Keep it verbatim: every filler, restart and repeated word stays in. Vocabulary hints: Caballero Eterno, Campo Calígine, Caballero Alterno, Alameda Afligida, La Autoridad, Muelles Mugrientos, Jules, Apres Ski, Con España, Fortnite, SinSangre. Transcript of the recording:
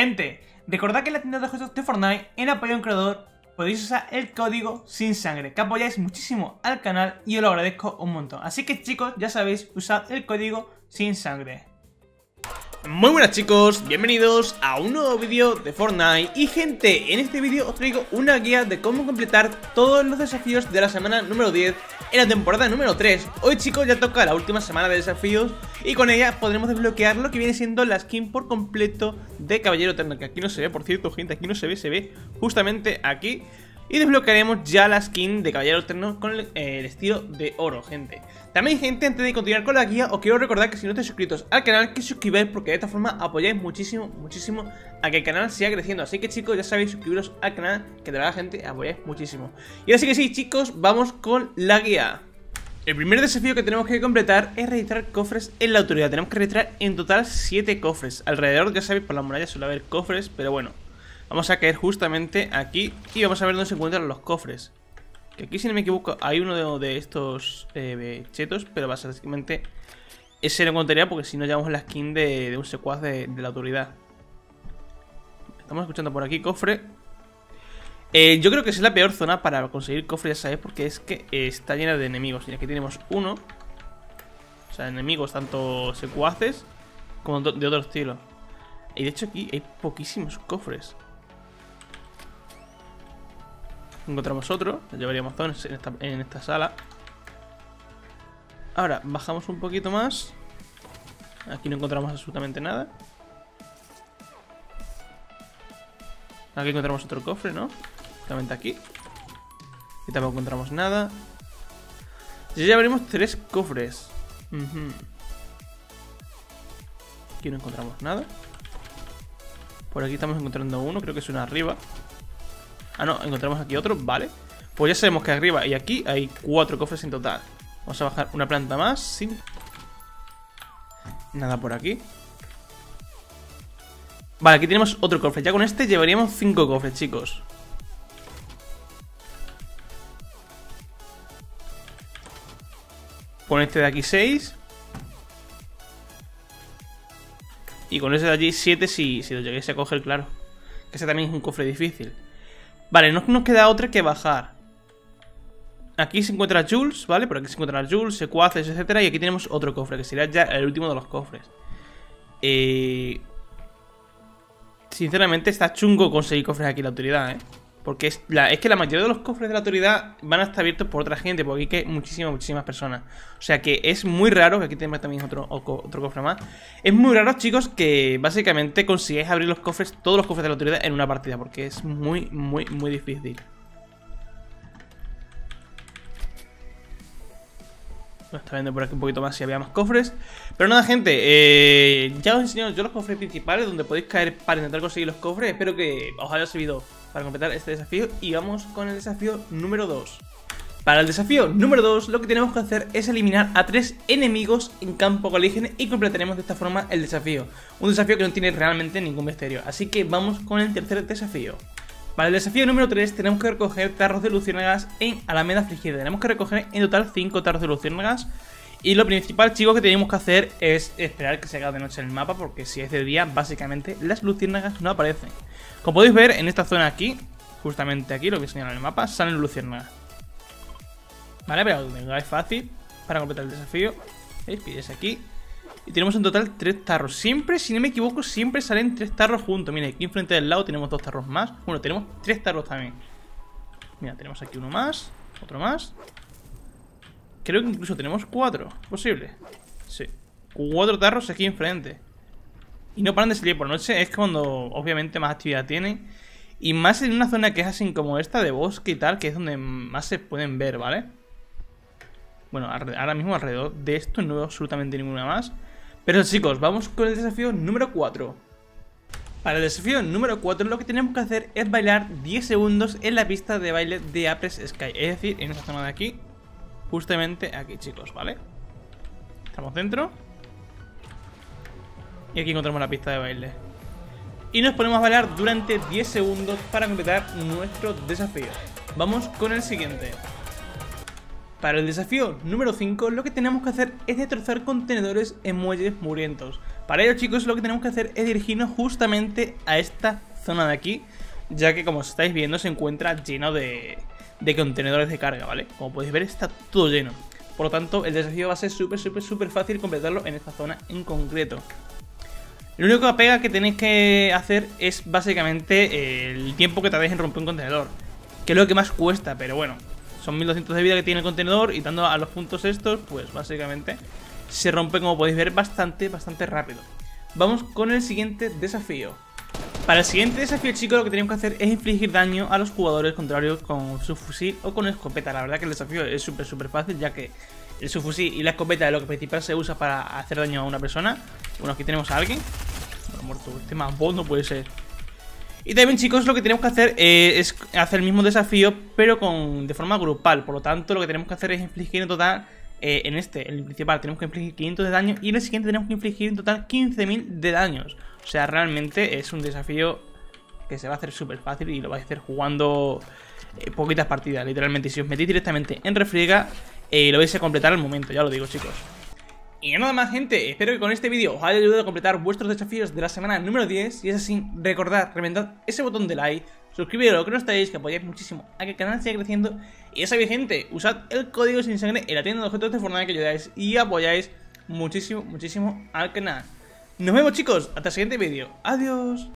Gente, recordad que en la tienda de juegos de Fortnite, en apoyo a un creador, podéis usar el código SinSangre, que apoyáis muchísimo al canal y os lo agradezco un montón. Así que chicos, ya sabéis, usad el código SinSangre. Muy buenas chicos, bienvenidos a un nuevo vídeo de Fortnite. Y gente, en este vídeo os traigo una guía de cómo completar todos los desafíos de la semana número diez en la temporada número tres. Hoy chicos ya toca la última semana de desafíos y con ella podremos desbloquear lo que viene siendo la skin por completo de Caballero Eterno, que aquí no se ve, por cierto gente, aquí no se ve, se ve justamente aquí. Y desbloquearemos ya la skin de Caballero Alterno con el, eh, el estilo de oro, gente. También, gente, antes de continuar con la guía, os quiero recordar que si no estáis suscritos al canal, que suscribáis, porque de esta forma apoyáis muchísimo, muchísimo a que el canal siga creciendo. Así que, chicos, ya sabéis, suscribiros al canal, que de verdad, gente, apoyáis muchísimo. Y así que sí, chicos, vamos con la guía. El primer desafío que tenemos que completar es registrar cofres en la autoridad. Tenemos que registrar en total siete cofres. Alrededor, ya sabéis, por las murallas suele haber cofres, pero bueno. Vamos a caer justamente aquí y vamos a ver dónde se encuentran los cofres. Que aquí, si no me equivoco, hay uno de, de estos eh, chetos, pero básicamente ese lo encontraría porque si no llevamos la skin de, de un secuaz de, de la autoridad. Estamos escuchando por aquí cofre. Eh, yo creo que es la peor zona para conseguir cofres, ya sabéis, porque es que eh, está llena de enemigos. Y aquí tenemos uno. O sea, enemigos tanto secuaces como de otro estilo. Y de hecho aquí hay poquísimos cofres. Encontramos otro, llevaríamos dos en esta, en esta sala. Ahora, bajamos un poquito más. Aquí no encontramos absolutamente nada. Aquí encontramos otro cofre, ¿no? Justamente aquí. Y tampoco encontramos nada. Ya llevaremos tres cofres. Uh-huh. Aquí no encontramos nada. Por aquí estamos encontrando uno, creo que es uno arriba. Ah, no, encontramos aquí otro, vale. Pues ya sabemos que arriba y aquí hay cuatro cofres en total. Vamos a bajar una planta más sin... Nada por aquí. Vale, aquí tenemos otro cofre. Ya con este llevaríamos cinco cofres, chicos. Con este de aquí seis. Y con este de allí siete si, si lo lleguéis a coger, claro. Que ese también es un cofre difícil. Vale, no nos queda otra que bajar. Aquí se encuentra Jules, ¿vale? Por aquí se encuentra Jules, secuaces, etcétera. Y aquí tenemos otro cofre, que será ya el último de los cofres. Eh... Sinceramente está chungo conseguir cofres aquí en la autoridad, ¿eh? Porque es, la, es que la mayoría de los cofres de la autoridad van a estar abiertos por otra gente. Porque aquí hay muchísimas, muchísimas personas. O sea que es muy raro, que aquí tenemos también otro, otro cofre más. Es muy raro, chicos, que básicamente consigáis abrir los cofres, todos los cofres de la autoridad en una partida. Porque es muy, muy, muy difícil. Bueno, está viendo por aquí un poquito más si había más cofres. Pero nada, gente, eh, ya os he enseñado yo los cofres principales donde podéis caer para intentar conseguir los cofres. Espero que os haya servido para completar este desafío y vamos con el desafío número dos. Para el desafío número dos lo que tenemos que hacer es eliminar a tres enemigos en Campo Calígine y completaremos de esta forma el desafío. Un desafío que no tiene realmente ningún misterio, así que vamos con el tercer desafío. Para el desafío número tres tenemos que recoger tarros de luciérnagas en Alameda Afligida. Tenemos que recoger en total cinco tarros de luciérnagas. Y lo principal, chicos, que tenemos que hacer es esperar que se haga de noche el mapa, porque si es de día, básicamente, las luciérnagas no aparecen. Como podéis ver, en esta zona aquí, justamente aquí, lo que he enseñado en el mapa, salen luciérnagas. Vale, pero venga, es fácil para completar el desafío. ¿Veis? Pilláis aquí. Y tenemos en total tres tarros. Siempre, si no me equivoco, siempre salen tres tarros juntos. Mira, aquí enfrente del lado tenemos dos tarros más. Bueno, tenemos tres tarros también. Mira, tenemos aquí uno más, otro más. Creo que incluso tenemos cuatro, posible. Sí, cuatro tarros aquí enfrente. Y no paran de salir por noche, es cuando obviamente más actividad tienen. Y más en una zona que es así como esta, de bosque y tal, que es donde más se pueden ver, ¿vale? Bueno, ahora mismo alrededor de esto no veo absolutamente ninguna más. Pero chicos, vamos con el desafío número cuatro. Para el desafío número cuatro lo que tenemos que hacer es bailar diez segundos en la pista de baile de Apres Ski. Es decir, en esta zona de aquí. Justamente aquí, chicos, ¿vale? Estamos dentro. Y aquí encontramos la pista de baile. Y nos ponemos a bailar durante diez segundos para completar nuestro desafío. Vamos con el siguiente. Para el desafío número cinco, lo que tenemos que hacer es destrozar contenedores en muelles mugrientos. Para ello, chicos, lo que tenemos que hacer es dirigirnos justamente a esta zona de aquí, ya que, como estáis viendo, se encuentra lleno de, de contenedores de carga, ¿vale? Como podéis ver, está todo lleno. Por lo tanto, el desafío va a ser súper, súper, súper fácil completarlo en esta zona en concreto. Lo único que pega que tenéis que hacer es, básicamente, el tiempo que tardáis en romper un contenedor, que es lo que más cuesta, pero bueno. Son mil doscientos de vida que tiene el contenedor y dando a los puntos estos, pues básicamente se rompe, como podéis ver, bastante, bastante rápido. Vamos con el siguiente desafío. Para el siguiente desafío, chicos, lo que tenemos que hacer es infligir daño a los jugadores contrarios con su fusil o con escopeta. La verdad que el desafío es súper, súper fácil, ya que el subfusil y la escopeta es lo que principal se usa para hacer daño a una persona. Bueno, aquí tenemos a alguien. Bueno, muerto, este mambo no puede ser. Y también, chicos, lo que tenemos que hacer eh, es hacer el mismo desafío, pero con, de forma grupal. Por lo tanto, lo que tenemos que hacer es infligir en total, eh, en este, en el principal, tenemos que infligir quinientos de daño. Y en el siguiente tenemos que infligir en total quince mil de daños. O sea, realmente es un desafío que se va a hacer súper fácil y lo vais a hacer jugando eh, poquitas partidas, literalmente. Si os metéis directamente en refriega, eh, lo vais a completar al momento, ya lo digo, chicos. Y nada más, gente, espero que con este vídeo os haya ayudado a completar vuestros desafíos de la semana número diez. Si es así, recordad, reventad ese botón de like, suscribiros a los que no estáis, que apoyáis muchísimo a que el canal siga creciendo. Y ya sabéis, gente, usad el código SinSangre en la tienda de objetos de Fortnite, que ayudáis y apoyáis muchísimo, muchísimo al canal. Nos vemos, chicos, hasta el siguiente vídeo. Adiós.